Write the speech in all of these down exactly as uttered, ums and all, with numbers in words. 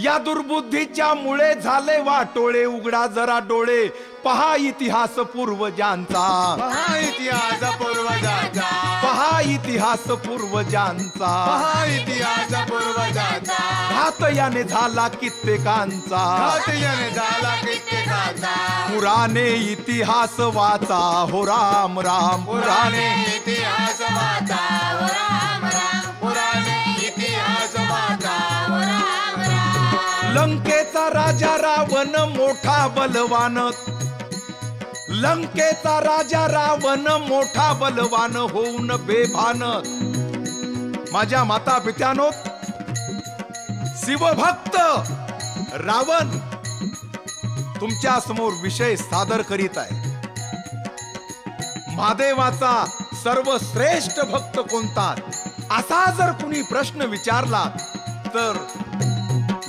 या दुर्बुद्धीच्या मुळे झाले वाटोळे, उघडा जरा डोळे, पहा इतिहास पूर्वजांचा, पहा इतिहास पूर्वजांचा, पहा इतिहास पूर्वजांचा, पहा इतिहास पूर्वजांचा, घात याने झाला कित्येकांचा, घात याने झाला कित्येकांचा, पुराने इतिहास वाचा हो राम राम, पुराने इतिहास वाचा हो राम राम, पुराने इतिहास वाचा हो राम राम। लंकेचा राजा रावण मोठा बलवान, लंकेचा राजा रावण मोठा बलवान होऊन बेभान, माझ्या माता पित्यानो शिवभक्त रावण तुमच्या समोर विषय सादर करीत आहे। महादेवाचा सर्वश्रेष्ठ भक्त कोणता असा जर कुणी प्रश्न विचारला तर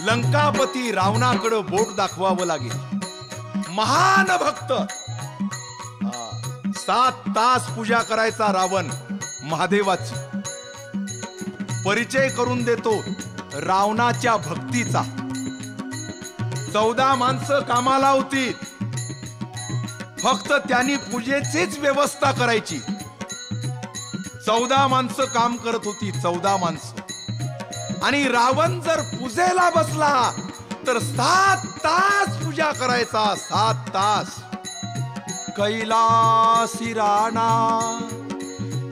लंकापती रावणाकडे बोट दाखवावं लागेल। महान भक्त, सात तास पूजा करायचा रावण महादेवाची। परिचय करून देतो रावणाच्या भक्तीचा। चौदा माणसं कामाला होती, फक्त त्यांनी पूजेचीच व्यवस्था करायची। चौदा माणसं काम करत होती, चौदा माणसं, आणि रावण जर पूजेला बसला तर सात तास पूजा करायचा, सात तास। कैलासी राणा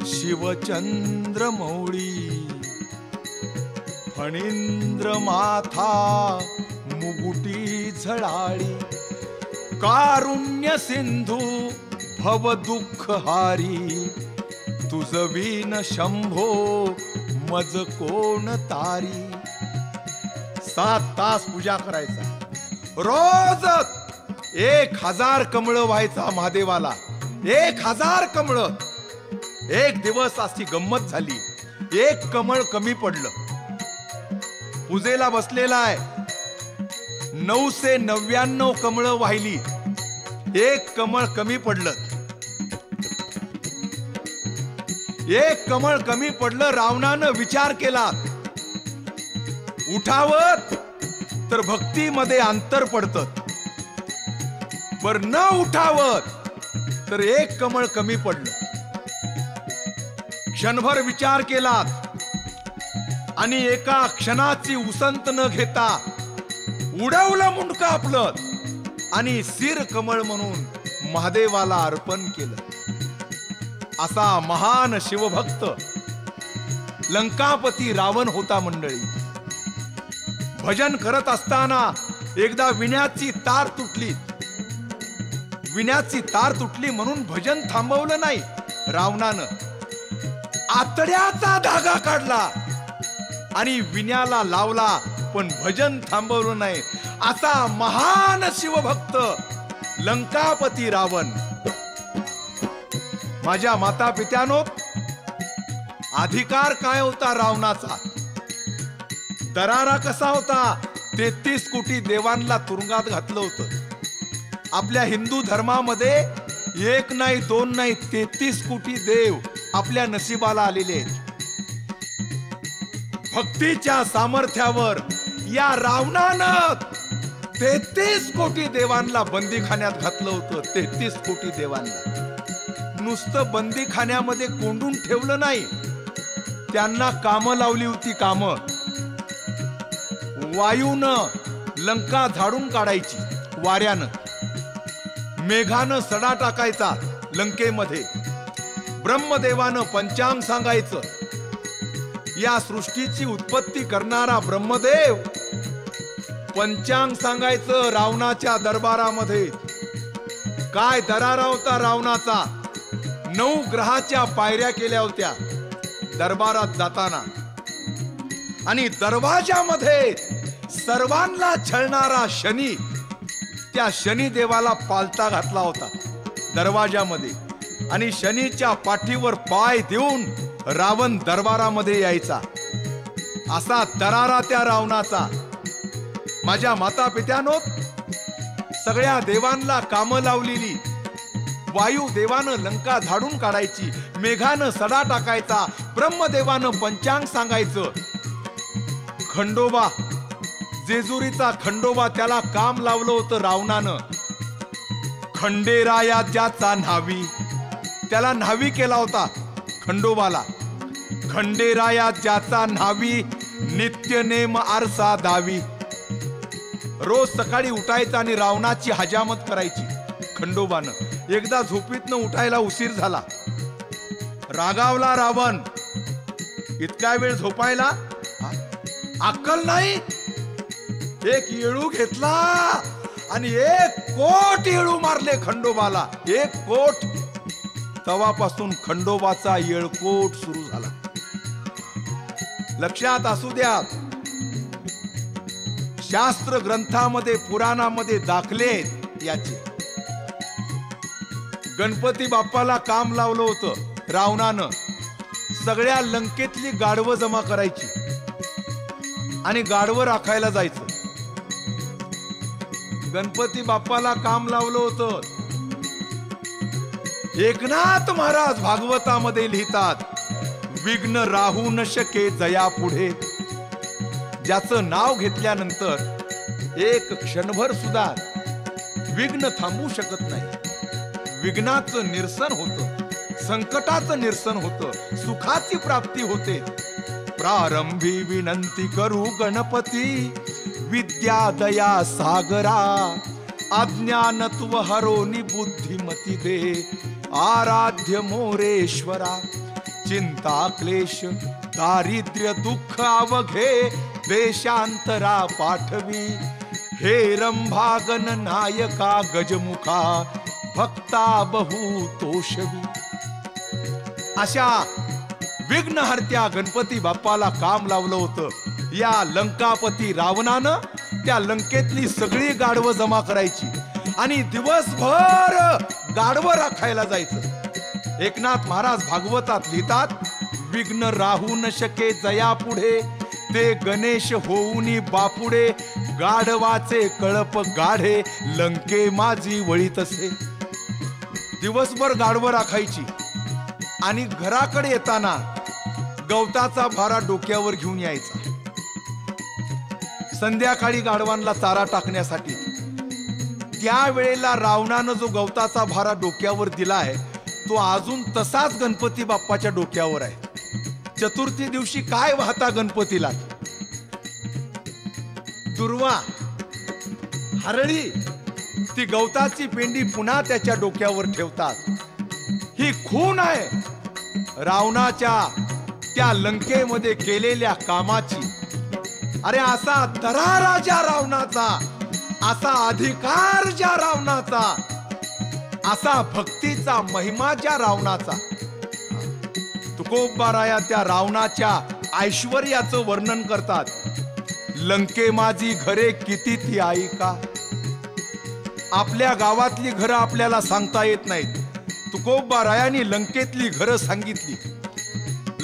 शिवचंद्र मौळी, फणींद्र माथा मुगुटी झळाळी, कारुण्य सिंधू भव दुःख हारी, तुझ विन शंभो मज कोण तारी। सात तास पूजा करायचा, रोज एक हजार कमळं व्हायचा महादेवाला, एक हजार कमळं। एक दिवस अशी गंमत झाली, एक कमळ कमी पडलं। पूजेला बसलेला आहे, नऊशे नव्याण्णव कमळं वाहिली, एक कमळ कमी पडलं, एक कमळ कमी पडलं। रावणानं विचार केला, उठावत तर भक्तीमध्ये अंतर पडतं, बर न उठावत तर एक कमळ कमी पडलं। क्षणभर विचार केला आणि एका क्षणाची उसंत न घेता उडवलं मुंडकं आपलं आणि सिर कमळ म्हणून महादेवाला अर्पण केलं। असा महान शिवभक्त लंकापती रावण होता। मंडळी, भजन करत असताना एकदा विण्याची तार तुटली, विण्याची तार तुटली म्हणून भजन थांबवलं नाही रावणानं। आतड्याचा धागा काढला आणि विण्याला लावला, पण भजन थांबवलं नाही। असा महान शिवभक्त लंकापती रावण। माझ्या माता पित्यानो, अधिकार काय होता रावणाचा, दरारा कसा होता? तेहतीस कोटी देवांना तुरुंगात घातलं होतं। आपल्या हिंदू धर्मामध्ये एक नाही, दोन नाही, तेहतीस कोटी देव आपल्या नशिबाला आलेले आहेत। भक्तीच्या सामर्थ्यावर या रावणानं तेहतीस कोटी देवांना बंदीखान्यात घातलं होतं। तेहतीस कोटी देवांना नुसतं बंदीखान्यामध्ये कोंडून ठेवलं नाही, त्यांना कामं लावली होती। कामं वायूनं लंका झाडून काढायची, वाऱ्यानं मेघानं सडा टाकायचा लंकेमध्ये, ब्रह्मदेवानं पंचांग सांगायचं। या सृष्टीची उत्पत्ती करणारा ब्रह्मदेव पंचांग सांगायचं रावणाच्या दरबारामध्ये। काय दरारा होता रावणाचा, नऊ ग्रहाच्या पायऱ्या केल्या होत्या दरबारात जाताना, आणि दरवाजामध्ये सर्वांना छळणारा शनी, त्या शनिदेवाला पालथा घातला होता दरवाजामध्ये, आणि शनीच्या पाठीवर पाय देऊन रावण दरबारामध्ये यायचा। असा दरारा त्या रावणाचा। माझ्या माता पित्यानो, सगळ्या देवांना कामं लावलेली, वायू देवानं लंका झाडून काढायची, मेघानं सडा टाकायचा, ब्रह्मदेवानं पंचांग सांगायचं। खंडोबा जेजुरीचा खंडोबा त्याला काम लावलं होतं रावणानं. खंडेरायाचा न्हावी त्याला न्हावी केला होता खंडोबाला. खंडेरायाचा न्हावी नित्य नेम आरसा दावी. रोज सकाळी उठायचा आणि रावणाची हजामत करायची खंडोबानं. एकदा झोपीतनं उठायला उशीर झाला. रागावला रावण. इतका वेळ झोपायला अक्कल नाही. एक येळू घेतला आणि एक कोट येळू मारले खंडोबाला. एक कोट. तवापासून खंडोबाचा येळकोट सुरू झाला. लक्षात असू द्या, शास्त्र ग्रंथामध्ये पुराणामध्ये दाखले याचे. गणपती बाप्पाला काम लावलं होतं रावणानं. सगळ्या लंकेतली गाढवं जमा करायची आणि गाढवं राखायला जायचं. गणपती बाप्पाला काम लावलं होतं. एकनाथ महाराज भागवतामध्ये लिहितात, विघ्न राहू न शके जया पुढे. ज्याचं नाव घेतल्यानंतर एक क्षणभर सुद्धा विघ्न थांबू शकत नाही. विघ्नाचं निरसन होतं, संकटाचं निरसन होतं, सुखाची प्राप्ती होते. प्रारंभी विनंती करू गणपती, विद्या दया सागरा. अज्ञानत्व हरोनी बुद्धिमती दे, आराध्य मोरेश्वरा. चिंता क्लेश दारिद्र्य दुःख आवघे, देशांतरा पाठवी. हे रंभागन नायका गजमुखा, भक्ता बहु तोषवी. अशा विघ्नहर्त्या गणपती बाप्पाला काम लावलं होतं या लंकापती रावणानं. त्या लंकेतली सगळी गाढवं जमा करायची आणि दिवसभर गाढवं राखायला जायचं. एकनाथ महाराज भागवतात लिहितात, विघ्न राहू न शके जया पुढे. ते गणेश होऊनी बापुडे, गाढवाचे कळप गाढे. लंके माझी वळी तसे. दिवसभर गाढवं राखायची आणि घराकडे येताना गवताचा भारा डोक्यावर घेऊन यायचा. संध्याकाळी गाढवांना चारा टाकण्यासाठी त्यावेळेला रावणानं जो गवताचा भारा डोक्यावर दिला आहे तो अजून तसाच गणपती बाप्पाच्या डोक्यावर आहे. चतुर्थी दिवशी काय वाहता गणपतीला? दुर्वा, हरळी. ती गवताची पेंडी पुन्हा त्याच्या डोक्यावर ठेवतात. ही खून आहे रावणाच्या त्या लंकेमध्ये केलेल्या कामाची. अरे असा दरारा ज्या रावणाचा, असा अधिकार ज्या रावणाचा, असा भक्तीचा महिमा ज्या रावणाचा. तुकोबाराया त्या रावणाच्या ऐश्वर्याचं वर्णन करतात. लंके माझी घरे किती ती आई का. आपल्या गावातली घरं आपल्याला सांगता येत नाहीत. तुकोबारायांनी लंकेतली घरं सांगितली.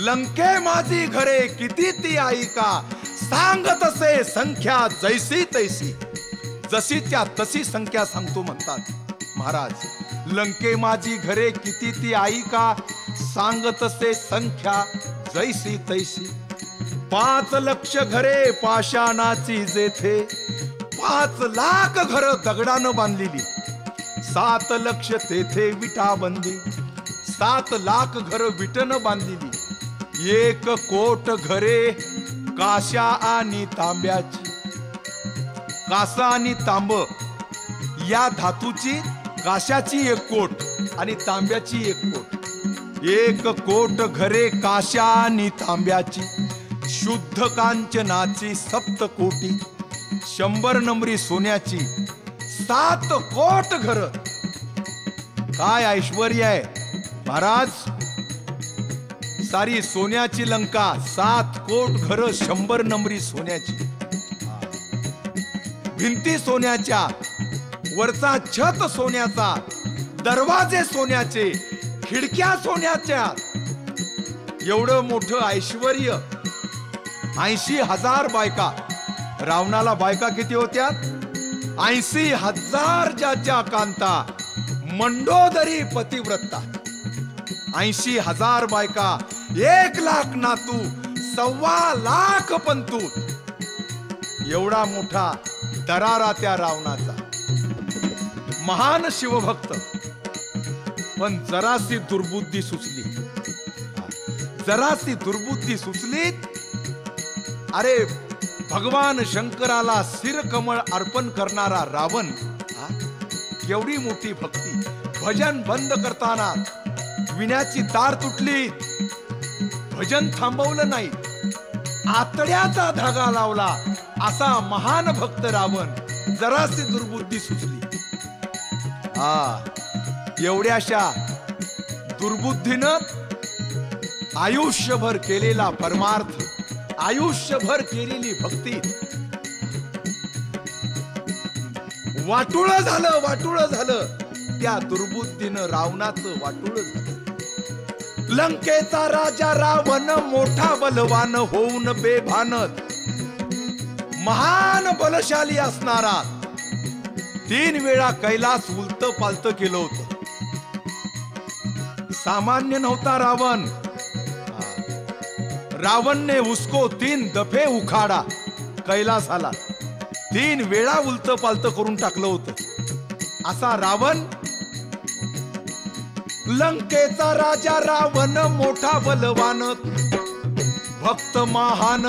लंके माझी घरे किती ती आई का, सांगत असे संख्या जैसी तैसी. जशी त्या तशी संख्या सांगतो म्हणतात महाराज. लंके माझी घरे किती ती आई का, सांगत असे संख्या जैसी तैसी. पाच लक्ष घरे पाषाणाची जेथे, पाच लाख घरं दगडानं बांधलेली. सात लक्ष तेथे विटा बंदी, सात लाख घर विटन बांधलेली. एक कोट घरे काशा आणि तांब्याची. कासा आणि तांब या धातूची, काशाची एक कोट आणि तांब्याची एक कोट. एक कोट घरे काशा आणि तांब्याची. शुद्ध कांचनाची सप्त कोटी. शंभर नंबरी सोन्याची सात कोट घर. काय ऐश्वर्य आहे महाराज. सारी सोन्याची लंका, सात कोट घर, शंभर नंबरी सोन्याची. भिंती सोन्याच्या, वरचा छत सोन्याचा, दरवाजे सोन्याचे, खिडक्या सोन्याच्या. एवढं मोठं ऐश्वर्य. ऐंशी हजार बायका. रावणाला बायका किती होत्या? ऐंशी हजार. ज्याच्या कांता मंडोदरी पतिव्रता. ऐंशी हजार बायका, एक लाख नातू, सव्वा लाख पंतू. एवढा मोठा दरारा त्या रावणाचा. महान शिवभक्त, पण जरासी दुर्बुद्धी सुचली, जरासी दुर्बुद्धी सुचली. अरे भगवान शंकराला सिरकमळ अर्पण करणारा रावण, एवढी मोठी भक्ती, भजन बंद करताना विण्याची तार तुटली, भजन थांबवलं नाही, आतड्याचा धागा लावला. असा महान भक्त रावण, जरासी दुर्बुद्धी सुचली. हा, एवढ्याशा दुर्बुद्धीनं आयुष्यभर केलेला परमार्थ, आयुष्यभर केलेली भक्ती वाटुळ झालं, वाटुळ झालं. त्या दुर्बुद्धीनं रावणाचं वाटुळ झालं. लंकेचा राजा रावण मोठा बलवान होऊन बेभान, महान बलशाली असणारा, तीन वेळा कैलास उलत पालत केलं होतं. सामान्य नव्हता रावण. रावण ने उसको तीन दफे उखाडा, कैलासाला तीन वेळा उलत पालत करून टाकलं होतं. असा रावण. लंकेचा राजा रावण मोठा बलवान, भक्त महान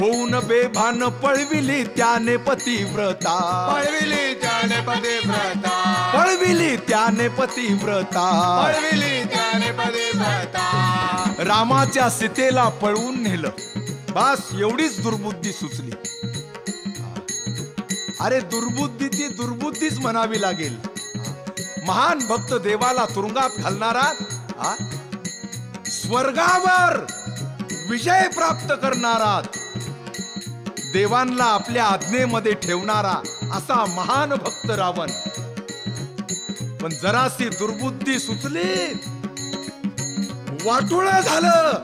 होऊन बेभान, पळविली त्याने पतिव्रता, पळविली त्याने पतिव्रता, पळविली त्याने पतिव्रता, पळविली त्याने पतिव्रता. रामाच्या सीतेला पळवून नेलं. बस, एवढीच दुर्बुद्धी सुचली. अरे दुर्बुद्धी ती दुर्बुद्धीच म्हणावी लागेल. महान भक्त देवाला तुरुंगात घालणारा, स्वर्गावर विजय प्राप्त करणारा, देवांना आपल्या आज्ञेमध्ये ठेवणारा, असा महान भक्त रावण. पण जरासी दुर्बुद्धी सुचली, वाटुळ झालं,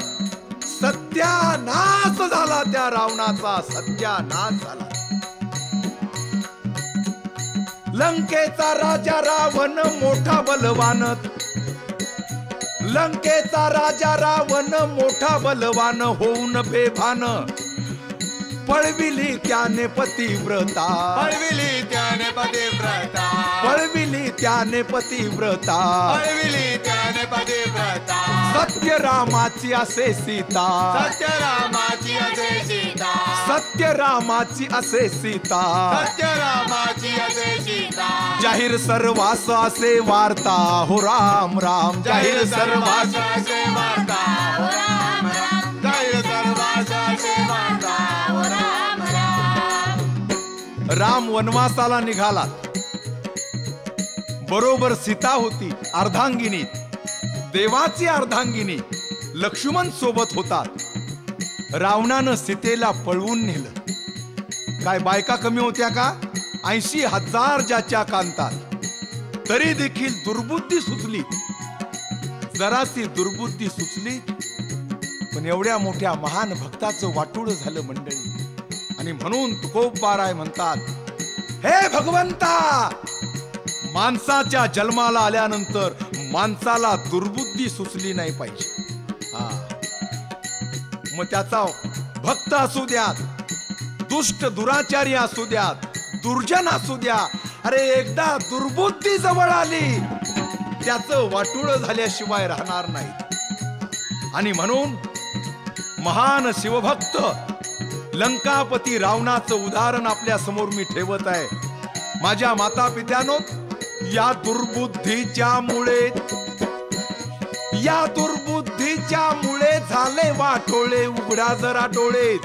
सत्यानाश झाला त्या रावणाचा, सत्यानाश झाला. लंकेचा राजा रावण मोठा बलवान, लंकेचा राजा रावण मोठा बलवान होऊन बेभान, पळविली त्याने पतिव्रता, पळविली त्याने पतिव्रता, पळविली त्याने पतिव्रता, पळविली त्याने पतिव्रता. सत्य रामाची असे सीता, सत्य रामाची असे सीता, सत्य रामाची असे सीता, सत्य रामाची असे सीता. जाहीर सर्वास असे वार्ता, हो राम राम. जाहीर सर्वास असे वार्ता, हो राम राम. जाहीर सर्वास असे वार्ता, हो राम राम. राम वनवासाला निघाला. बरोबर सीता होती अर्धांगिनी, देवाची अर्धांगिनी. लक्ष्मण सोबत होता. रावणानं सीतेला पळवून नेलं. काय बायका कमी होत्या का? ऐंशी हजार ज्याच्या कांतात. तरी देखील दुर्बुद्धी सुचली, जरासी दुर्बुद्धी सुचली. पण एवढ्या मोठ्या महान भक्ताचं वाटूळ झालं मंडळी. आणि म्हणून तुकोब बाराय म्हणतात, हे भगवंता, माणसाच्या जन्माला आल्यानंतर माणसाला दुर्बुद्धी सुचली नाही पाहिजे. हा, मग त्याचा भक्त असू द्यात, दुष्ट दुराचारी असू द्यात, दुर्जन असू द्या, अरे एकदा दुर्बुद्धी जवळ आली, त्याचं वाटुळ झाल्याशिवाय राहणार नाही. आणि म्हणून महान शिवभक्त लंकापती रावणाचं उदाहरण आपल्या समोर मी ठेवत आहे. माझ्या माता पित्यानो, या दुर्बुद्धीच्या मुळे, या दुर्बुद्धीच्या मुळे झाले वाटोळे, उघडा जरा डोळे,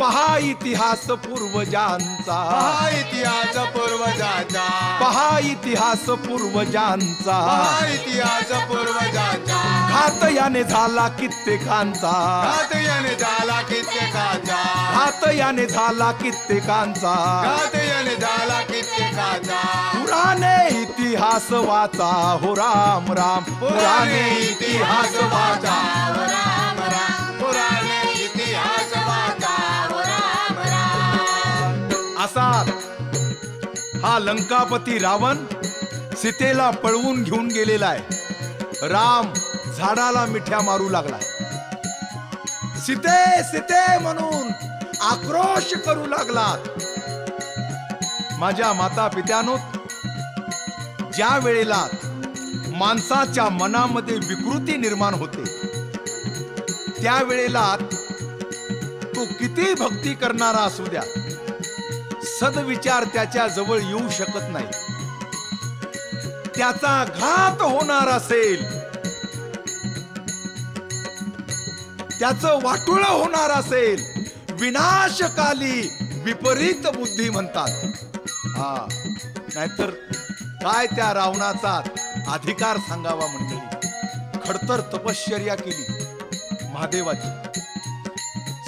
पहा इतिहास पूर्वजांचा, पहा इतिहास पूर्वजांचा, पहा इतिहास पूर्वजांचा, पहा इतिहास पूर्वजांचा. घात याने झाला कित्येकांचा, घात याने झाला कित्येकांचा, घात याने झाला कित्येकांचा, घात याने झाला कित्येकांचा. पुराणे इतिहास वाचा, हो राम राम. पुराणे इतिहास वाचा, हो राम राम. पुराणे इतिहास वाचा, हो राम राम. असा हा लंकापती रावण सीतेला पळवून घेऊन गेलेला आहे. राम झाडाला मिठ्या मारू लागला, सीते सीते म्हणून. आक्रोश करू लागलात। माझ्या माता पित्यानो, ज्या वेळेला माणसाच्या मनामध्ये विकृती निर्माण होते त्यावेळेला तो किती भक्ती करणारा असू द्या, सद्विचार त्याच्या जवळ येऊ शकत नाही। त्याचा घात होणार असेल, त्याचं वाटुळ होणार असेल, विनाशकाली विपरीत बुद्धी म्हणतात। हा, नाहीतर काय त्या रावणाचा अधिकार सांगावा। मंडळी, खडतर तपश्चर्या केली महादेवाची।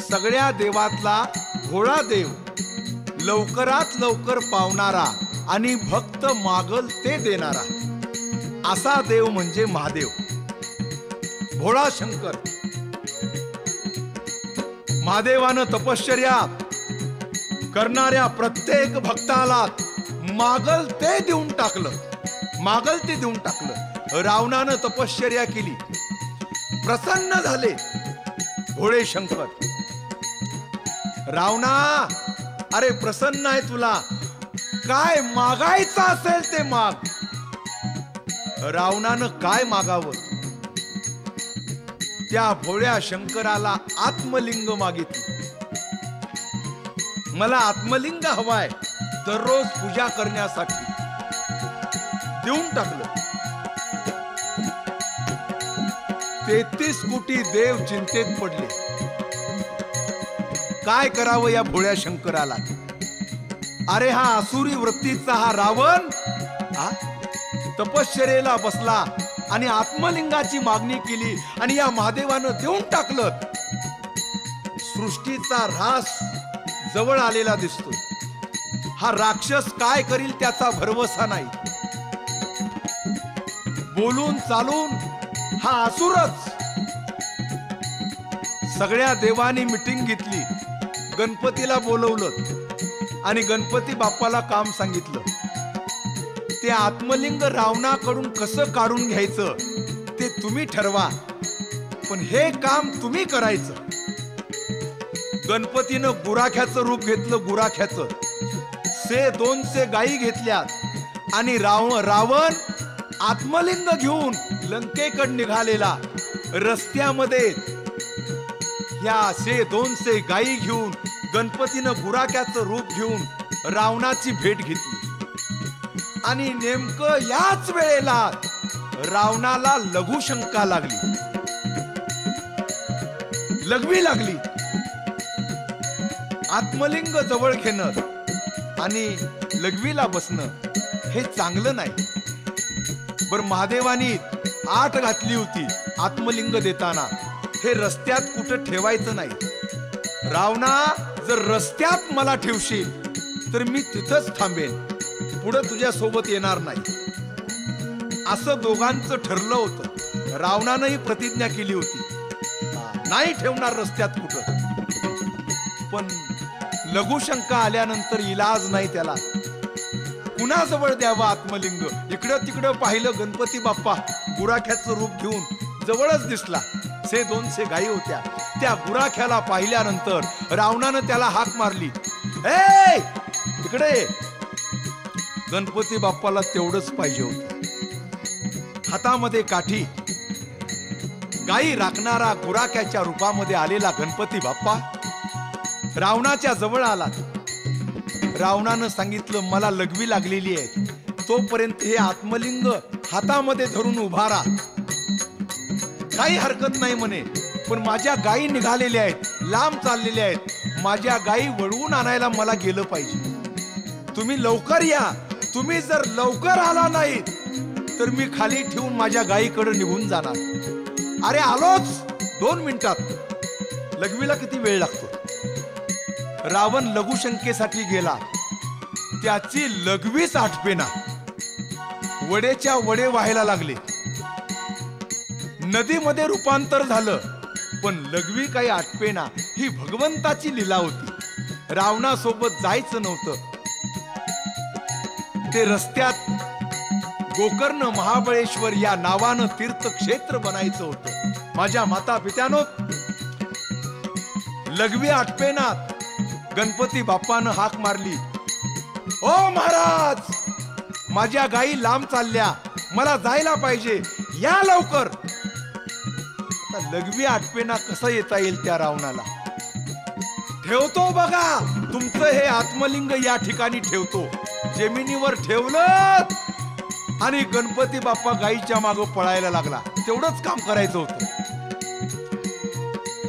सगळ्या देवातला भोळा देव, लवकरात लवकर पावणारा आणि भक्त मागल ते देणारा असा देव म्हणजे महादेव, भोळा शंकर। महादेवानं तपश्चर्या करणाऱ्या प्रत्येक भक्ताला मागल ते देऊन टाकलं, मागल ते देऊन टाकलं। रावणानं तपश्चर्या केली, प्रसन्न झाले भोळे शंकर। रावणा, अरे प्रसन्न आहे तुला, काय मागायचं असेल ते माग। रावणानं काय मागावं? त्या भोळ्या शंकराला आत्मलिंग मागितलं, मला आत्मलिंग हवाय दररोज पूजा करण्यासाठी, देऊन टाकलं। तेहतीस कोटी देव चिंतेत पडले, काय करावं या भोळ्या शंकराला? अरे हा असुरी वृत्तीचा हा रावण तपश्चर्येला बसला आणि आत्मलिंगाची मागणी केली आणि या महादेवानं देऊन टाकलं। सृष्टीचा ऱ्हास जवळ आलेला दिसतो। हा राक्षस काय करील त्याचा भरवसा नाही। बोलून चालून हा असुरच। सगळ्या देवांनी मीटिंग घेतली, गणपतीला बोलवलं आणि गणपती बाप्पाला काम सांगितलं, ते आत्मलिंग रावणाकडून कसं काढून घ्यायचं ते तुम्ही ठरवा, पण हे काम तुम्ही करायचं। गणपतीनं गुराख्याचं रूप घेतलं, गुराख्याचं। से दोनशे गायी घेतल्यात आणि राव रावण आत्मलिंग घेऊन लंकेकडे निघालेला। रस्त्यामध्ये या से दोनशे गायी घेऊन गणपतीनं गुराख्याचं रूप घेऊन रावणाची भेट घेतली आणि नेमकं याच वेळेला रावणाला लघुशंका लागली, लघवी लागली। आत्मलिंग जवळ घेणं आणि लघवीला बसणं हे चांगलं नाही बरं। महादेवानी आट घातली होती आत्मलिंग देताना, हे रस्त्यात कुठं ठेवायचं नाही। रावणा, जर रस्त्यात मला ठेवशील तर मी तिथंच थांबेन, पुढे तुझ्या सोबत येणार नाही, असं दोघांचं ठरलं होतं। रावणानंही प्रतिज्ञा केली होती, नाही ठेवणार रस्त्यात कुठं। पण लघुशंका आल्यानंतर इलाज नाही त्याला, कुणाजवळ द्यावं आत्मलिंग? इकडं तिकडं पाहिलं, गणपती बाप्पा गुराख्याचं रूप घेऊन जवळच दिसला। से दोनशे गायी होत्या, त्या गुराख्याला पाहिल्यानंतर रावणानं त्याला हाक मारली, ए तिकडे। गणपती बाप्पाला तेवढंच पाहिजे होतं, हातामध्ये काठी। गायी राखणारा गुराख्याच्या रूपामध्ये आलेला गणपती बाप्पा रावणाच्या जवळ आला। रावणानं सांगितलं, मला लघवी लागलेली आहे, तोपर्यंत हे आत्मलिंग हातामध्ये धरून उभा राहा, काही हरकत नाही म्हणे, पण माझ्या गायी निघालेल्या आहेत, लांब चाललेल्या आहेत, माझ्या गायी वळवून आणायला मला गेलं पाहिजे, तुम्ही लवकर या, तुम्ही जर लवकर आला नाही तर मी खाली ठेवून माझ्या गायीकडे निघून जाणार। अरे आलोच, दोन मिनिटात। लघवीला किती वेळ लागतो? रावण लघुशंकेसाठी गेला, त्याची लघवीच आठवेना, वडेच्या वडे व्हायला लागले, नदीमध्ये रूपांतर झालं, पण लघवी काही आटपेना। ही भगवंताची लीला होती, रावणासोबत जायचं नव्हतं। ते रस्त्यात गोकर्ण महाबळेश्वर या नावानं तीर्थक्षेत्र बनायचं होतं। माझ्या माता पित्यानो, लघवी आटपेना, गणपती बाप्पानं हाक मारली, ओ महाराज माझ्या गाई लांब चालल्या, मला जायला पाहिजे, या लवकर. आता लघवी आटपेना कसं येता येईल त्या रावणाला. ठेवतो बघा तुमचं हे आत्मलिंग या ठिकाणी ठेवतो. जमिनीवर ठेवलं आणि गणपती बाप्पा गाईच्या माग पळायला लागला. तेवढंच काम करायचं होतं.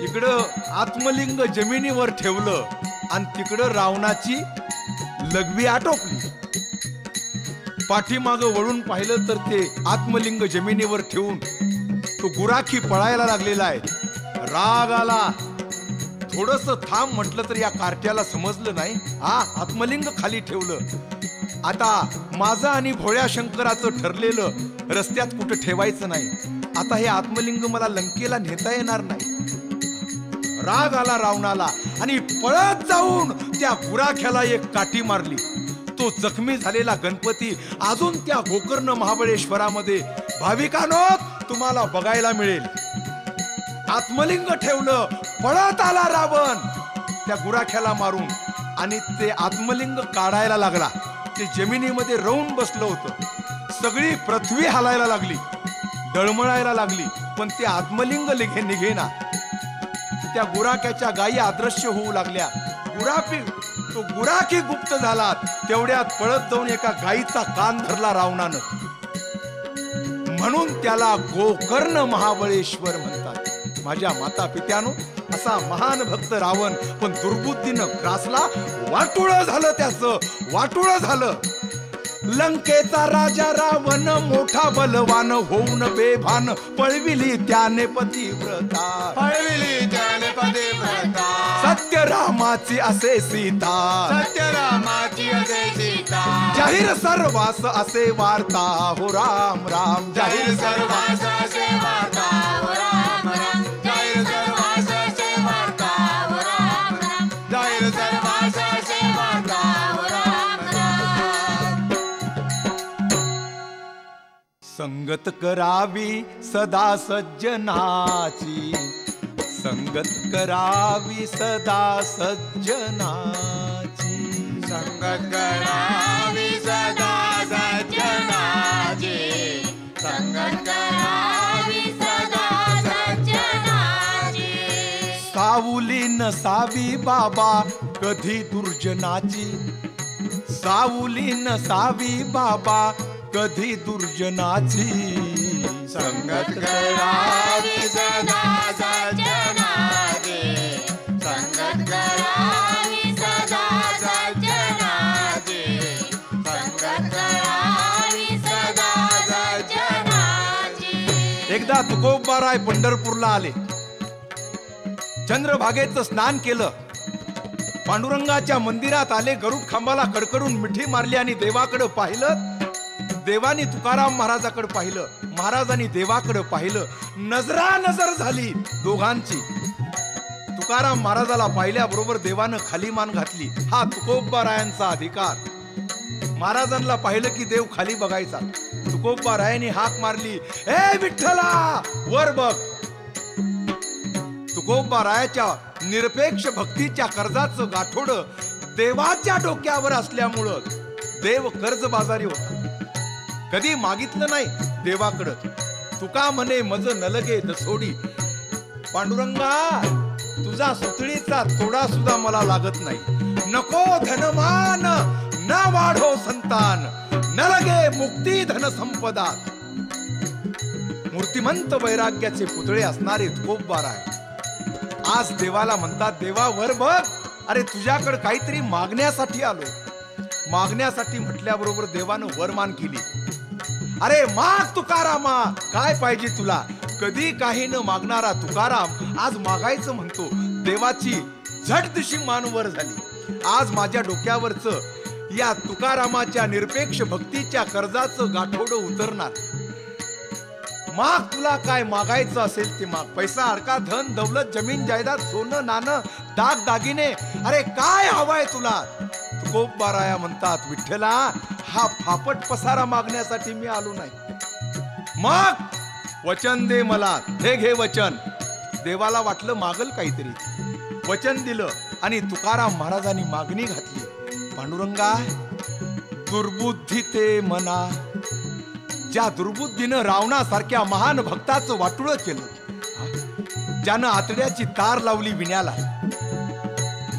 इकडं आत्मलिंग जमिनीवर ठेवलं आणि तिकडं रावणाची लघवी आटोपली. पाठीमाग वळून पाहिलं तर ते आत्मलिंग जमिनीवर ठेवून तो गुराखी पळायला लागलेला आहे. राग आला, थोडस थांब म्हटलं तर या कार्ट्याला समजलं नाही. हा आत्मलिंग खाली ठेवलं. आता माझं आणि भोळ्या शंकराचं ठरलेलं रस्त्यात कुठं ठेवायचं नाही. आता हे आत्मलिंग मला लंकेला नेता येणार नाही. राग आला रावणाला आणि पळत जाऊन त्या गुराख्याला एक काठी मारली. तो जखमी झालेला गणपती अजून त्या गोकर्ण महाबळेश्वरामध्ये भाविकांनो तुम्हाला बघायला मिळेल. आत्मलिंग ठेवलं, पळत आला रावण त्या गुराख्याला मारून आणि ते आत्मलिंग काढायला लागला. ते जमिनीमध्ये राहून बसलं होतं. सगळी पृथ्वी हलायला लागली, डळमळायला लागली, पण ते आत्मलिंग लिघे निघेना. त्या गुराख्याच्या गायी अदृश्य होऊ लागल्या. गुरापी तो गुराखी गुप्त झाला. तेवढ्यात पळत जाऊन एका गायीचा कान धरला रावणानं, म्हणून त्याला गोकर्ण महाबळेश्वर म्हणतात. माझ्या माता पित्यानो, असा महान भक्त रावण पण दुर्बुद्धीनं ग्रासला. वाटुळं झालं त्याचं, वाटुळं झालं. लंकेचा राजा रावण मोठा बलवान होऊन बेभान, पळविली त्याने पतिव्रता, पळविली त्याने पतिव्रता. सत्य रामाची असे सीता, सत्य रामाची असे सीता. जाहीर सर्वास असे वार्ता, हो राम राम. जाहीर सर्वास असे वार्ता, हो राम राम. जाहीर सर्वास असे वार्ता, हो राम राम. जाहीर सर्वास असे वार्ता, हो राम राम. संगत करावी सदा सज्जनाची, संगत करावी सदा सज्जनाची. संगत करावी सदा सज्जनाची, संगत करावी सदा सज्जनाची. सावली नसावी बाबा कधी दुर्जनाची, सावली नसावी बाबा कधी दुर्जनाची. संगत करावी सदा सज्जनाची, संगत करावी सदा सज्जनाची, संगत करावी सदा सज्जनाची. एकदा तुकोबाराय पंढरपूरला आले. चंद्रभागेचं स्नान केलं, पांडुरंगाच्या मंदिरात आले. गरुड खांबाला कडकडून मिठी मारली आणि देवाकडे पाहिलं. देवानी तुकाराम महाराजाकडे पाहिलं, महाराजांनी देवाकडे पाहिलं. नजरा नजर झाली दोघांची. तुकाराम महाराजाला पाहिल्याबरोबर देवानं खाली मान घातली. हा तुकोबारायांचा अधिकार. महाराजांना पाहिलं की देव खाली बघायचा. तुकोबारायांनी हाक मारली, ए विठ्ठला वर बघ. तुकोबारायाच्या निरपेक्ष भक्तीच्या कर्जाचं गाठोड देवाच्या डोक्यावर असल्यामुळं देव कर्जबाजारी होता. कधी मागितलं नाही देवाकडं. तुका म्हणे मज नलगे दसोडी, पांडुरंगा तुझा सुतळीचा तोडा सुद्धा मला लागत नाही. नको धनमान न वाढो संतान, नलगे मुक्ती धन संपदा. मूर्तिमंत वैराग्याचे पुतळे असणारे तुकोबाराय आज देवाला म्हणतात, देवा वर बघ, अरे तुझ्याकडे काहीतरी मागण्यासाठी आलो. मागण्यासाठी म्हटल्याबरोबर देवानं वरमान केली. अरे माग तुकारामा, काय पाहिजे तुला. कधी काही न मागणारा तुकाराम आज मागायचं म्हणतो. देवाची झट दिशी मानवर झाली. आज माझ्या डोक्यावरचं या तुकारामाच्या निरपेक्ष भक्तीच्या कर्जाचं गाठोडं उतरणार. माग तुला काय मागायचं असेल ते माग. पैसा, अडका, धन, दौलत, जमीन, जायदाद, सोनं, नाणं, दाग दागिने, अरे काय हवाय तुला. तुकोबाराया म्हणतात, विठ्ठला हा फापट पसारा मागण्यासाठी मी आलो नाही. मग वचन दे मला, हे घे वचन. देवाला वाटलं मागल काहीतरी. वचन दिलं आणि तुकाराम महाराजांनी मागणी घातली, पांडुरंगा दुर्बुद्धी ते मना, ज्या दुर्बुद्धीनं रावणासारख्या महान भक्ताचं वाटुळ केलं, ज्यानं आतड्याची तार लावली विण्याला,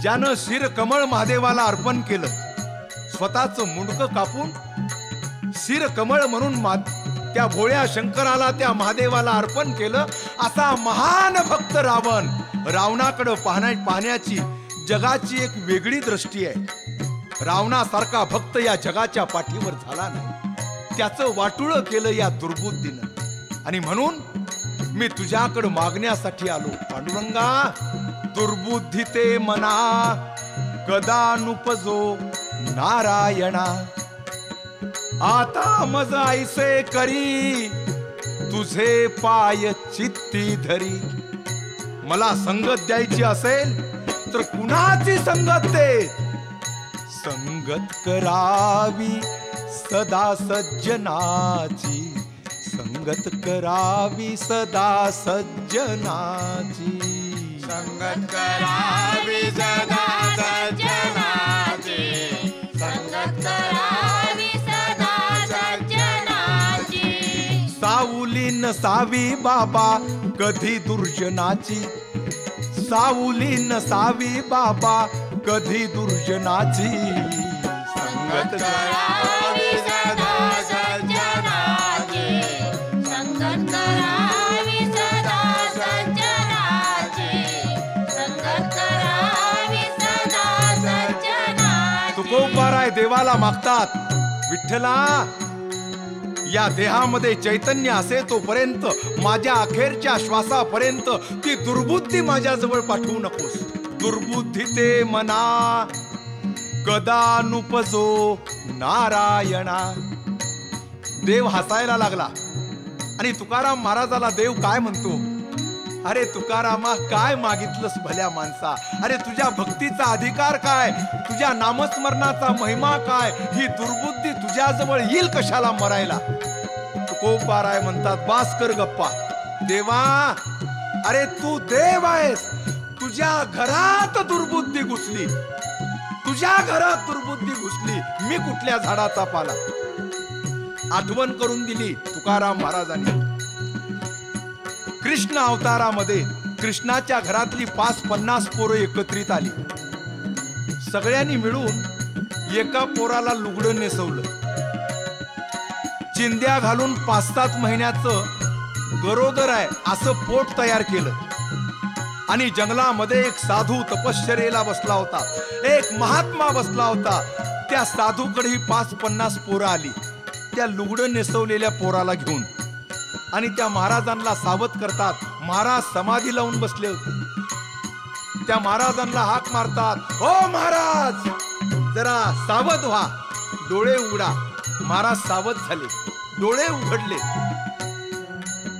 ज्यानं शिर कमळ महादेवाला अर्पण केलं, स्वतःचं मुंडकं कापून शिर कमळ म्हणून त्या भोळ्या शंकराला त्या महादेवाला अर्पण केलं, असा महान भक्त रावण, रावणाकडे पाहण्या पाहण्याची जगाची एक वेगळी दृष्टी आहे. रावणासारखा भक्त या जगाच्या पाठीवर झाला नाही, त्याचं वाटुळं केलं या दुर्बुद्धीनं. आणि म्हणून मी तुझ्याकडे मागण्यासाठी आलो, पांडुरंगा दुर्बुद्धी ते मना गदानुपजो नारायणा, आता मज ऐसे करी तुझे पाय चित्ती धरी. मला संगत द्यायची असेल तर कुणाची संगत दे, संगत करावी सदा सज्जनाची, संगत करावी सदा सज्जनाची, संगत करावी सदा सज्जनाची, संगत करावी सदा सज्जनाची. सावली नसावी बाबा कधी दुर्जनाची, सावली नसावी बाबा कधी दुर्जनाची, संगत करावी सदा सज्जनाची, संगत करावी सदा सज्जनाची, संगत करावी सदा सज्जनाची. तुकोबाराय देवाला मागतात, विठ्ठला या देहामध्ये चैतन्य असे तोपर्यंत, माझ्या अखेरच्या श्वासापर्यंत ती दुर्बुद्धी माझ्याजवळ पाठवू नकोस. दुर्बुद्धी ते मना गदानुपजो नारायणा. देव हसायला लागला आणि तुकाराम महाराजाला देव काय म्हणतो, अरे तुकारामा काय मागितलंस भल्या माणसा, अरे तुझ्या भक्तीचा अधिकार काय, तुझ्या नामस्मरणाचा महिमा काय, ही दुर्बुद्धी तुझ्याजवळ येईल कशाला मरायला. तुकोबाराय म्हणतात, बास कर गप्पा देवा, अरे तू देव आहेस, तुझ्या घरात दुर्बुद्धी घुसली, तुझ्या घरात दुर्बुद्धी घुसली, मी कुठल्या झाडाचा पाला. आठवण करून दिली तुकाराम महाराजांनी कृष्ण अवतारामध्ये कृष्णाच्या घरातली पाच पन्नास पोरं एकत्रित आली, सगळ्यांनी मिळून एका पोराला लुगडं नेसवलं, चिंध्या घालून पाच सात महिन्याचं गरोदर आहे असं पोट तयार केलं. आणि जंगलामध्ये एक साधू तपश्चर्येला बसला होता, एक महात्मा बसला होता, त्या साधूकडे ही पाच पन्नास पोरं आली त्या लुगडं नेसवलेल्या पोराला घेऊन, आणि त्या महाराजांना सावध करतात. महाराज समाधी लावून बसले होते, त्या महाराजांना हाक मारतात, हो महाराज जरा सावध व्हा, डोळे उघडा. महाराज सावध झाले, डोळे उघडले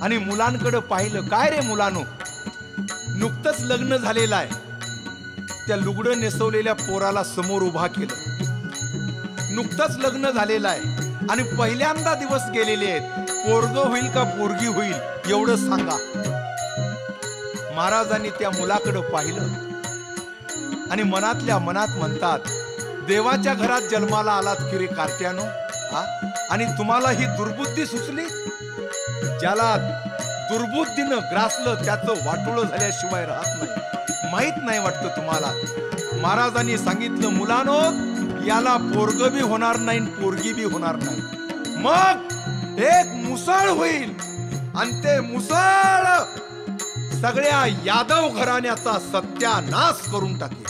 आणि मुलांकडे पाहिलं, काय रे मुलांनो, नुकतंच लग्न झालेलं आहे. त्या लुगडं नेसवलेल्या पोराला समोर उभा केलं, नुकतंच लग्न झालेलं आहे आणि पहिल्यांदा दिवस गेलेले आहेत, पोरग होईल का पोरगी होईल एवढं सांगा. महाराजांनी त्या मुलाकडे पाहिलं आणि मनातल्या मनात म्हणतात, देवाच्या घरात जन्माला आलात की रे कार्ट्यानो, आणि तुम्हाला ही दुर्बुद्धी सुचली. ज्याला दुर्बुद्धीनं ग्रासलं त्याचं वाटोळं झाल्याशिवाय राहत नाही, माहित नाही वाटतं तुम्हाला. महाराजांनी सांगितलं, मुलानो याला पोरग बी होणार नाही पोरगी बी होणार नाही, मग एक मुसळ होईल आणि ते मुसळ सगळ्या यादव घराण्याचा सत्यानाश करून टाकेल.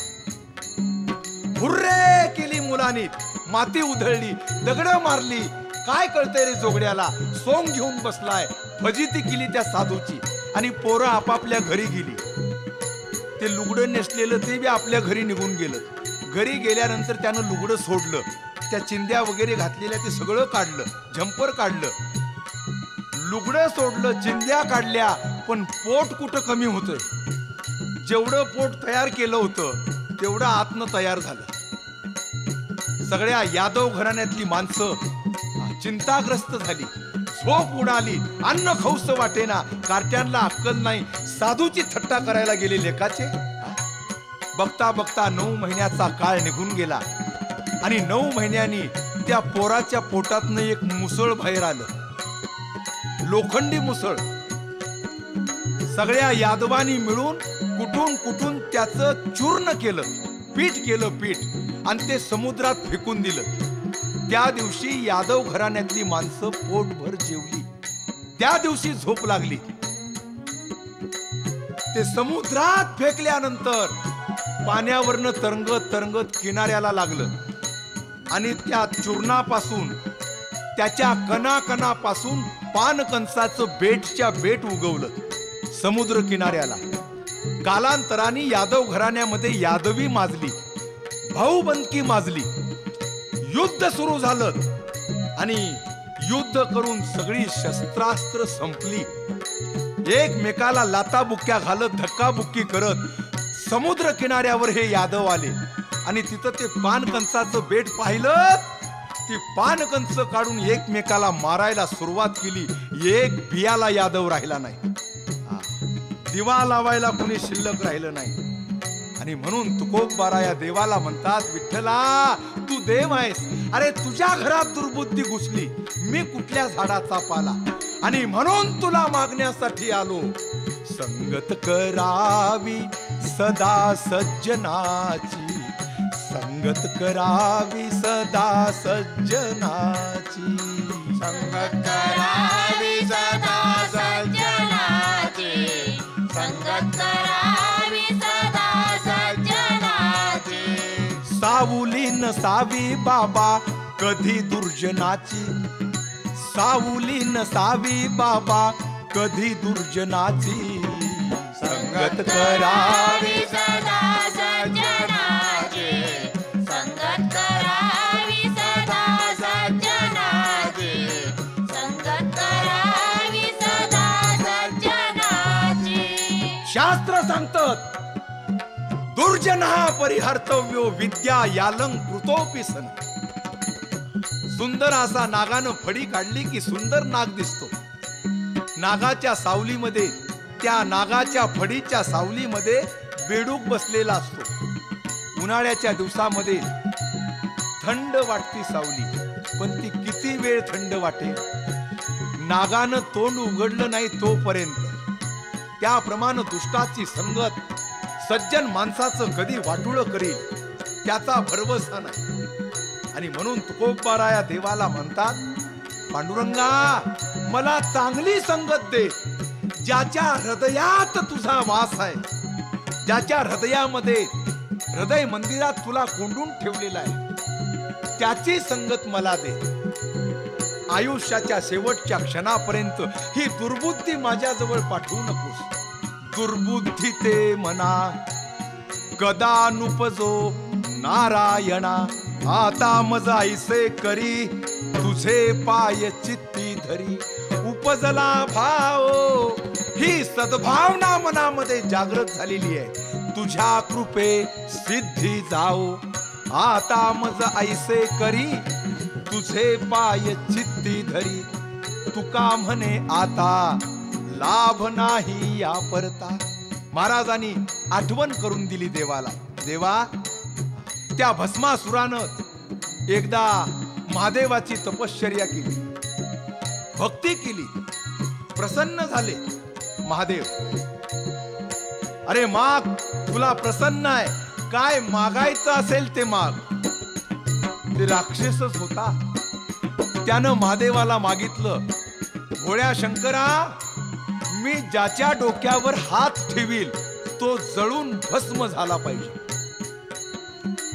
हुर्रे केली मुलांनी, माती उधळली, दगड मारली, काय कळतंय रे जोगड्याला, सोंग घेऊन बसलाय, फजिती केली त्या साधूची. आणि पोरं आपापल्या घरी गेली, ते लुगडं नेसलेलं ते बी आपल्या घरी निघून गेलं. घरी गेल्यानंतर त्यानं लुगडं सोडलं, त्या चिंध्या वगैरे घातलेल्या ते सगळं काढलं, झंपर काढलं, लुगडं सोडलं, चिंध्या काढल्या, पण पोट कुठं कमी होतंय, जेवढं पोट तयार केलं होतं तेवढं आतनं तयार झालं. सगळ्या यादव घराण्यातली माणसं चिंताग्रस्त झाली, झोप उडाली, अन्न खाऊस वाटेना, कार्ट्यांना अक्कल नाही, साधूची थट्टा करायला गेले लेकाचे. बघता बघता नऊ महिन्याचा काळ निघून गेला आणि नऊ महिन्यांनी त्या पोराच्या पोटातनं एक मुसळ बाहेर आलं, लोखंडी मुसळ. सगळ्या यादवांनी मिळून कुठून कुठून त्याचं चूर्ण केलं, पीठ केलं पीठ, आणि ते समुद्रात फेकून दिलं. त्या दिवशी यादव घराण्यातली माणसं पोटभर जेवली, त्या दिवशी झोप लागली. ते समुद्रात फेकल्यानंतर पाण्यावरनं तरंगत तरंगत किनाऱ्याला लागलं आणि त्या चूर्णापासून, त्याच्या कणाकणापासून पानकंसाचं बेटच्या बेट उगवलं समुद्र किनाऱ्याला. कालांतराने यादव घराण्यामध्ये यादवी माजली, भाऊबंदकी माजली, युद्ध सुरू झालं आणि युद्ध करून सगळी शस्त्रास्त्र संपली. एकमेकाला लाताबुक्क्या घालत, धक्काबुक्की करत समुद्र किनाऱ्यावर हे यादव आले आणि तिथं ते पानकंसाचं बेट पाहिलं. ती पानकंस काढून एकमेकाला मारायला सुरुवात केली. एक बियाला यादव राहिला नाही, दिवा लावायला कोणी शिल्लक राहिलं नाही. आणि म्हणून तुकोबारा या देवाला म्हणतात, विठ्ठला तू देव आहेस, अरे तुझ्या घरात दुर्बुद्धी घुसली, मी कुठल्या झाडाचा पाला, आणि म्हणून तुला मागण्यासाठी आलो. संगत करावी सदा सज्जनाची, संगत करावी सदा सज्जनाची, संगत करावी सदा सज्जनाची, संगत करावी सदा सज्जनाची. सावली नसावी बाबा कधी दुर्जनाची, सावली नसावी बाबा कधी दुर्जनाची, संगत करावी सदा सज्जनाची, संगत करावी सदा सज्जनाची, संगत करावी सदा सज्जनाची. शास्त्र सांगतात, दुर्जना परिहर्तव्यो विद्या यालं कृतोपि सन. सुंदर असा नागानं फडी काढली की सुंदर नाग दिसतो. नागाच्या सावलीमध्ये, त्या नागाच्या फडीच्या सावलीमध्ये बेडूक बसलेला असतो. उन्हाळ्याच्या दिवसामध्ये थंड वाटती सावली, पण ती किती वेळ थंड वाटेल? नागानं तोंड उघडलं नाही तोपर्यंत. त्याप्रमाणे दुष्टाची संगत सज्जन माणसाचं कधी वाटुळं करेल त्याचा भरवसा नाही. आणि म्हणून तुकोबारा या देवाला म्हणतात, पांडुरंगा मला चांगली संगत दे, ज्याच्या हृदयात तुझा वास आहे, ज्याच्या हृदयामध्ये, हृदय मंदिरात तुला कोंडून ठेवलेला आहे, त्याची संगत मला दे. आयुष्याच्या शेवटच्या क्षणापर्यंत ही दुर्बुद्धी माझ्याजवळ पाठवू नकोस. दुर्बुद्धी ते म्हणा कदानुपजो नारायणा, आता मजाईसे करी तुझे पाय चित्ती धरी. उपजला भाव ही सद्भावना मनामध्ये जागृत झालेली आहे. तुझ्या कृपे सिद्धी जाओ, आता मजाईसे करी तुझे पाय चित्ती धरी. तुका म्हणे आता लाभ नाही या परता. महाराजांनी आठवण करून दिली देवाला. देवा, त्या भस्मासुरानं एकदा महादेवाची तपश्चर्या केली, भक्ती केली, प्रसन्न झाले महादेव. अरे माग, तुला प्रसन्न आहे, काय मागायचं असेल ते माग. ते राक्षसच होता, त्यानं महादेवाला मागितलं, भोळ्या शंकरा मी ज्याच्या डोक्यावर हात ठेवील तो जळून भस्म झाला पाहिजे.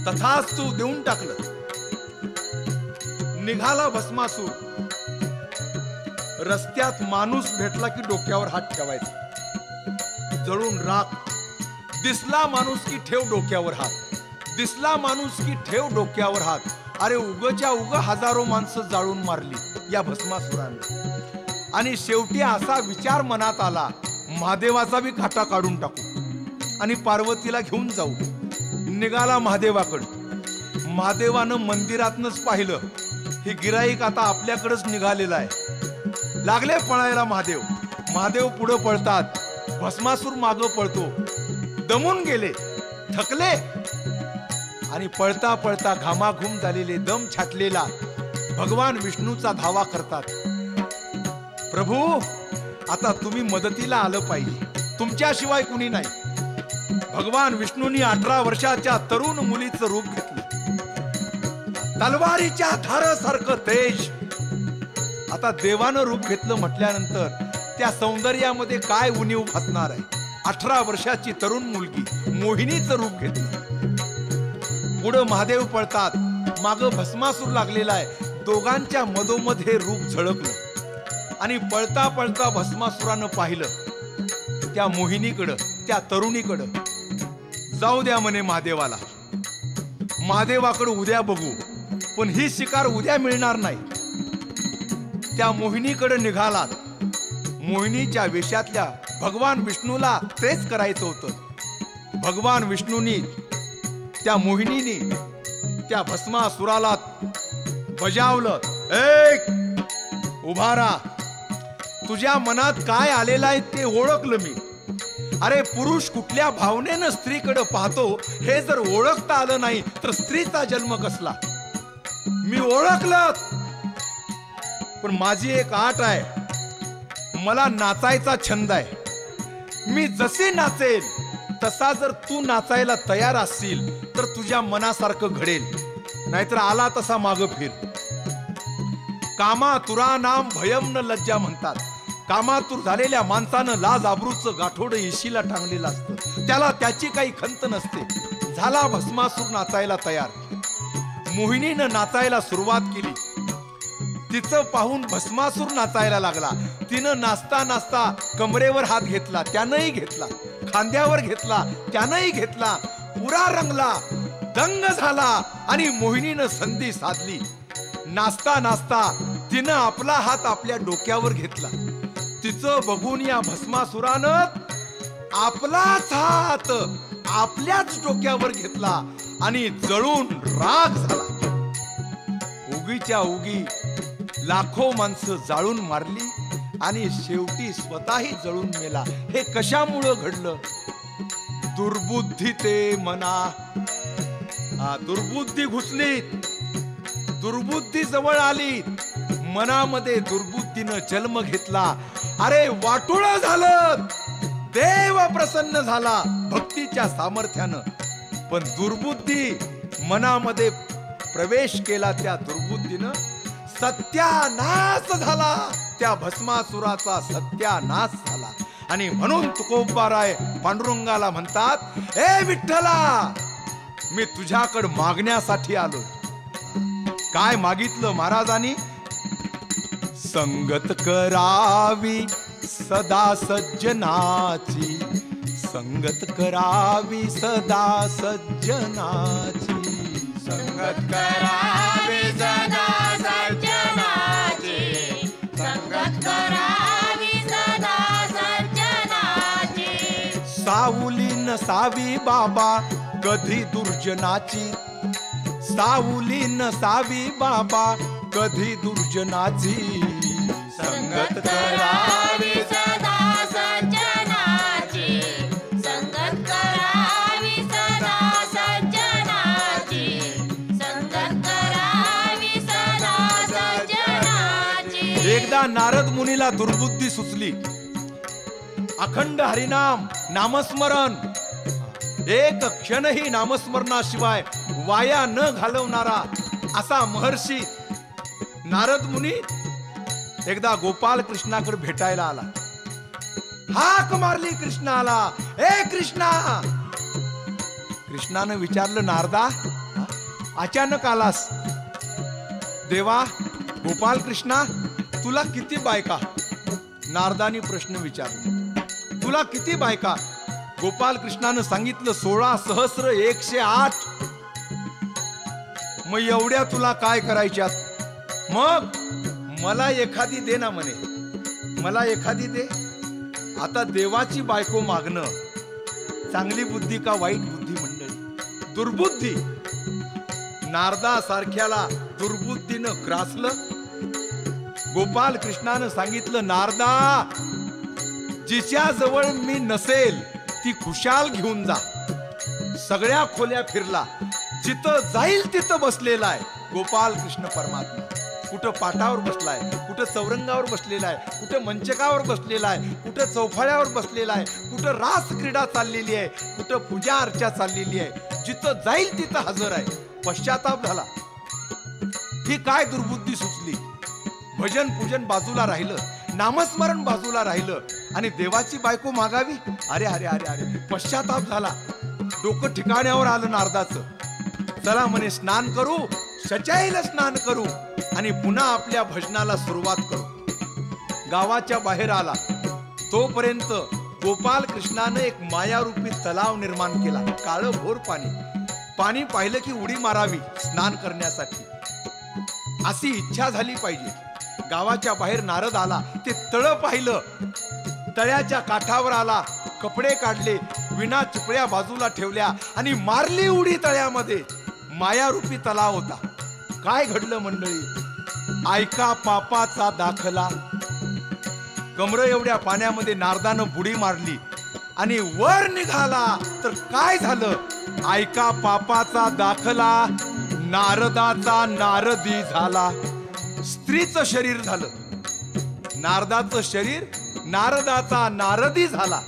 तथाच तू देऊन टाकलं. निघाला भस्मासूर. रस्त्यात माणूस भेटला की डोक्यावर हात ठेवायचा, जळून राख. दिसला माणूस की ठेव डोक्यावर हात, दिसला माणूस की ठेव डोक्यावर हात. अरे उगच्या उग हजारो माणसं जाळून मारली या भस्मासुराने. आणि शेवटी असा विचार मनात आला, महादेवाचा बी खाटा काढून टाकू आणि पार्वतीला घेऊन जाऊ. निघाला महादेवाकडे. महादेवानं मंदिरातनच पाहिलं, हे गिराईक आता आपल्याकडेच निघालेला आहे. लागले पळायला महादेव. महादेव पुढे पळतात, भस्मासूर मागं पळतो. दमून गेले. थकले आणि पळता पळता घामाघूम झालेले दम छाटलेला भगवान विष्णूचा धावा करतात. प्रभू आता तुम्ही मदतीला आलं पाहिजे, तुमच्याशिवाय कुणी नाही. भगवान विष्णूंनी अठरा वर्षाच्या तरुण मुलीचं रूप घेतलं, तलवारीच्या धारासारखं तेज. आता देवानं रूप घेतलं म्हटल्यानंतर त्या सौंदर्यामध्ये काय उणीव भासणार आहे. अठरा वर्षाची तरुण मुलगी मोहिनीचं रूप घेतलं. पुढं महादेव पळतात, माग भस्मासूर लागलेला आहे. दोघांच्या मधोमध हे रूप झळकलं आणि पळता पळता भस्मासुरानं पाहिलं त्या मोहिनीकडं, त्या तरुणीकडं. जाऊ द्या म्हणे महादेवाला, महादेवाकडे उद्या बघू, पण ही शिकार उद्या मिळणार नाही. त्या मोहिनीकडे निघालात. मोहिनीच्या वेशातल्या भगवान विष्णूला तेच करायचं होतं. भगवान विष्णूंनी त्या मोहिनीनी त्या भस्मासुराला बजावलं, एक उभारा, तुझ्या मनात काय आलेलं आहे ते ओळखलं मी. अरे पुरुष कुठल्या भावनेनं स्त्रीकडे पाहतो हे जर ओळखता आलं नाही तर स्त्रीचा जन्म कसला. मी ओळखलं, पण माझी एक आट आहे, मला नाचायचा छंद आहे. मी जसे नाचेल तसा जर तू नाचायला तयार असशील तर तुझ्या मनासारखं घडेल, नाहीतर आला तसा माग फिर. कामातुरा नाम भयम न लज्जा म्हणतात. कामातूर झालेल्या माणसानं लाज आबरूचं गाठोडं इशीला टांगलेलं असतं, त्याला त्याची काही खंत नसते. झाला भस्मासूर नाचायला तयार. मोहिनीनं नाचायला सुरुवात केली. तिचं पाहून भस्मासूर नाचायला लागला. तिनं नाचता नाचता कमरेवर हात घेतला, त्यानंही घेतला, खांद्यावर घेतला, त्यानंही घेतला. पुरा रंगला, दंग झाला आणि मोहिनीनं संधी साधली. नाचता नाचता तिनं आपला हात आपल्या डोक्यावर घेतला. तिचं बघून या भस्मासुरानं आपलाच हात आपल्याच डोक्यावर घेतला आणि जळून राख झाला. उगीच्या उगी लाखो माणसं जाळून मारली आणि शेवटी स्वतःही जळून मेला. हे कशामुळं घडलं? दुर्बुद्धी ते मना. हा, दुर्बुद्धी घुसली, दुर्बुद्धी जवळ आली. मनामध्ये दुर्बुद्धीनं जन्म घेतला. अरे वाटुळ झालं, देव प्रसन्न झाला भक्तीच्या सामर्थ्यानं, पण दुर्बुद्धी मनामध्ये प्रवेश केला. त्या दुर्बुद्धीनं सत्यानाश झाला, त्या भस्मासुराचा सत्यानाश झाला. आणि म्हणून तुकोबाराय पांडुरंगाला म्हणतात, ए विठ्ठला, मी तुझ्याकडे मागण्यासाठी आलो. काय मागितलं महाराजांनी? संगत करावी सदा सज्जनाची, संगत करावी सदा सज्जनाची, संगत करावी सदा सज्जनाची, संगत करावी सदा सज्जनाची. सावली नसावी बाबा कधी दुर्जनाची, सावली नसावी बाबा कधी दुर्जनाची, संगत करावी सदा सज्जनाची, संगत करावी सदा सज्जनाची, संगत करावी सदा सज्जनाची. एकदा नारद मुनीला दुर्बुद्धी सुचली. अखंड हरिनाम, नामस्मरण, एक क्षणही नामस्मरणाशिवाय वाया न घालवणारा असा महर्षी नारद मुनी एकदा गोपाल कृष्णाकडे भेटायला आला. हाक मारली कृष्णाला, ए कृष्णा. कृष्णानं विचारलं, नारदा अचानक आलास. देवा, गोपाल कृष्णा तुला किती बायका? नारदानी प्रश्न विचारला, तुला किती बायका? गोपाल कृष्णानं सांगितलं, सोळा सहस्र एकशे आठ. मग एवढ्या तुला काय करायच्यात? मग मला एखादी दे ना म्हणे, मला एखादी दे. आता देवाची बायको मागणं चांगली बुद्धी का वाईट बुद्धी मंडळी? दुर्बुद्धी. नारदा सारख्याला दुर्बुद्धीनं ग्रासलं. गोपाल कृष्णानं सांगितलं, नारदा जिच्याजवळ मी नसेल ती खुशाल घेऊन जा. सगळ्या खोल्या फिरला, जिथं जाईल तिथं बसलेला आहे गोपाल कृष्ण परमात्मा। कुठं पाटावर बसलाय, कुठं चौरंगावर बसलेला आहे, कुठं मंचकावर बसलेला आहे, कुठं चौफाळ्यावर बसलेला आहे, कुठं रास क्रीडा चाललेली आहे, कुठं पूजा अर्चा चाललेली आहे, जिथं जाईल तिथं हजर आहे। पश्चाताप झाला, ही काय दुर्बुद्धी सुचली। भजन पूजन बाजूला राहिलं, नामस्मरण बाजूला राहिलं आणि देवाची बायको मागावी। अरे अरे अरे अरे पश्चाताप झाला, डोकं ठिकाण्यावर आलं नारदाचं। चला म्हणे स्नान करू, सचैल स्नान करू आणि पुन्हा आपल्या भजनाला सुरुवात करू। गावाच्या बाहेर आला, तोपर्यंत गोपाल कृष्णाने एक मायारूपी तलाव निर्माण केला। काळं भोर पाणी, पाणी पाहिलं की उडी मारावी स्नान करण्यासाठी, अशी इच्छा झाली पाहिजे। गावाच्या बाहेर नारद आला, ते तळ पाहिलं, तळ्याच्या काठावर आला, कपडे काढले, विणा चुपड्या बाजूला ठेवल्या आणि मारली उडी तळ्यामध्ये। मायारूपी तलाव होता। काय घडलं मंडळी, ऐका पापाचा दाखला। कमर एवढ्या पाण्यामध्ये नारदानं बुडी मारली आणि वर निघाला, तर काय झालं, ऐका पापाचा दाखला, नारदाचा नारदी झाला। स्त्रीचं शरीर झालं नारदाचं शरीर, नारदाचा नारदी झाला।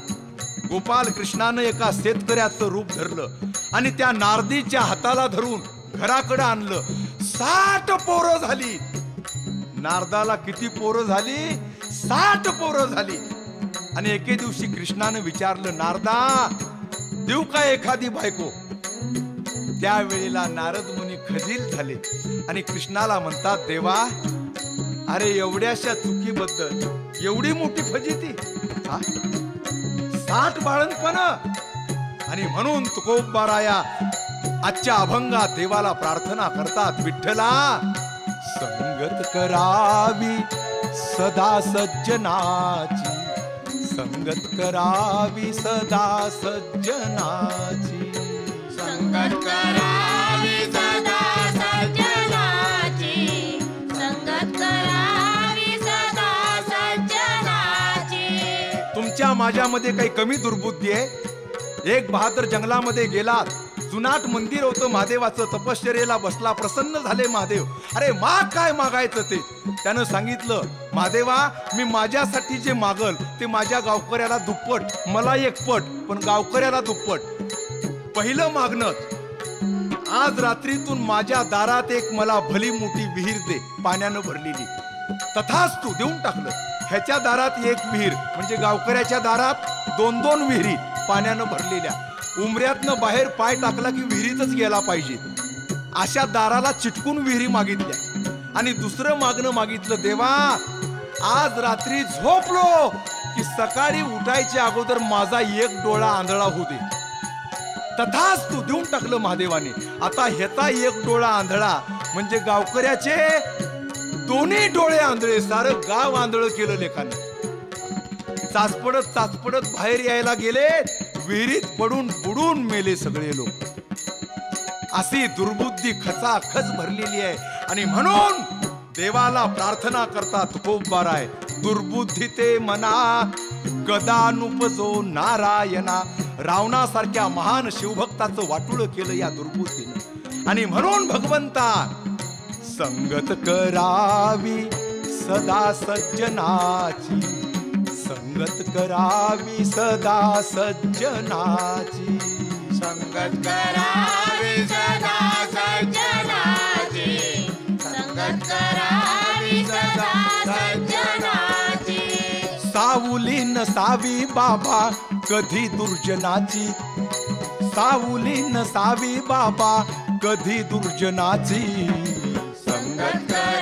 गोपाल कृष्णानं एका शेतकऱ्याचं रूप धरलं आणि त्या नारदीच्या हाताला धरून घराकडे आणलं। साठ पोरं झाली नारदाला। किती पोरं झाली, साठ पोरं झाली। आणि एके दिवशी कृष्णाने विचारलं, नारदा देऊ का एखादी बायको? त्यावेळेला नारद मुनी खजील झाले आणि कृष्णाला म्हणतात, देवा अरे एवढ्याशा चुकीबद्दल एवढी मोठी फजिती, साठ बाळंतपण। आणि म्हणून तुकोबाराया आजच्या अभंगात देवाला प्रार्थना करतात, विठ्ठला संगत करावी सदा सज्जनाची, संगत करावी सदा सज्जनाची, संगत करावी सदा सज्जनाची, संगत करावी सदा सज्जनाची। तुमच्या माझ्यामध्ये काही कमी दुर्बुद्धी आहे। एक बहादर जंगलामध्ये गेला, जुनाट मंदिर होतं महादेवाचं, तपश्चर्येला बसला, प्रसन्न झाले महादेव। अरे माग काय मागायचं ते, त्यानं सांगितलं, महादेवा मी माझ्यासाठी जे मागल ते माझ्या गावकऱ्याला दुप्पट, मला एक पट पण गावकऱ्याला दुप्पट। पहिलं मागणं, आज रात्रीतून माझ्या दारात एक मला भली मोठी विहीर दे पाण्यानं भरलेली। तथाच तू देऊन टाकलं। ह्याच्या दारात एक विहीर म्हणजे गावकऱ्याच्या दारात दोन दोन विहिरी पाण्यानं भरलेल्या। उमऱ्यातनं बाहेर पाय टाकला की विहिरीतच गेला पाहिजे, अशा दाराला चिटकून विहिरी मागितल्या। आणि दुसरं मागणं मागितलं, देवा आज रात्री झोपलो की सकाळी उठायच्या अगोदर माझा एक डोळा आंधळा होऊ दे। तथाच तू देऊन टाकलं महादेवाने। आता ह्याचा एक डोळा आंधळा म्हणजे गावकऱ्याचे दोन्ही डोळे आंधळे, सारं गाव आंधळं केलं लेखानं। चाचपडत चाचपडत बाहेर यायला गेले, विहिरीत पडून बुडून मेले सगळे लोक। अशी दुर्बुद्धी खचाखच भरलेली आहे आणि म्हणून देवाला प्रार्थना करतात, खूप बार आहे दुर्बुद्धी ते मना, गदानुपजो नारायणा। रावणासारख्या महान शिवभक्ताचं वाटुळ केलं या दुर्बुद्धीने आणि म्हणून भगवंता संगत करावी सदा सज्जनाची, संगत करावी सदा सज्जनाची, संगत करावी सदा सज्जनाची, संगत करावी सदा सज्जनाची। सावली नसावी बाबा कधी दुर्जनाची, सावली नसावी बाबा कधी दुर्जनाची, संगत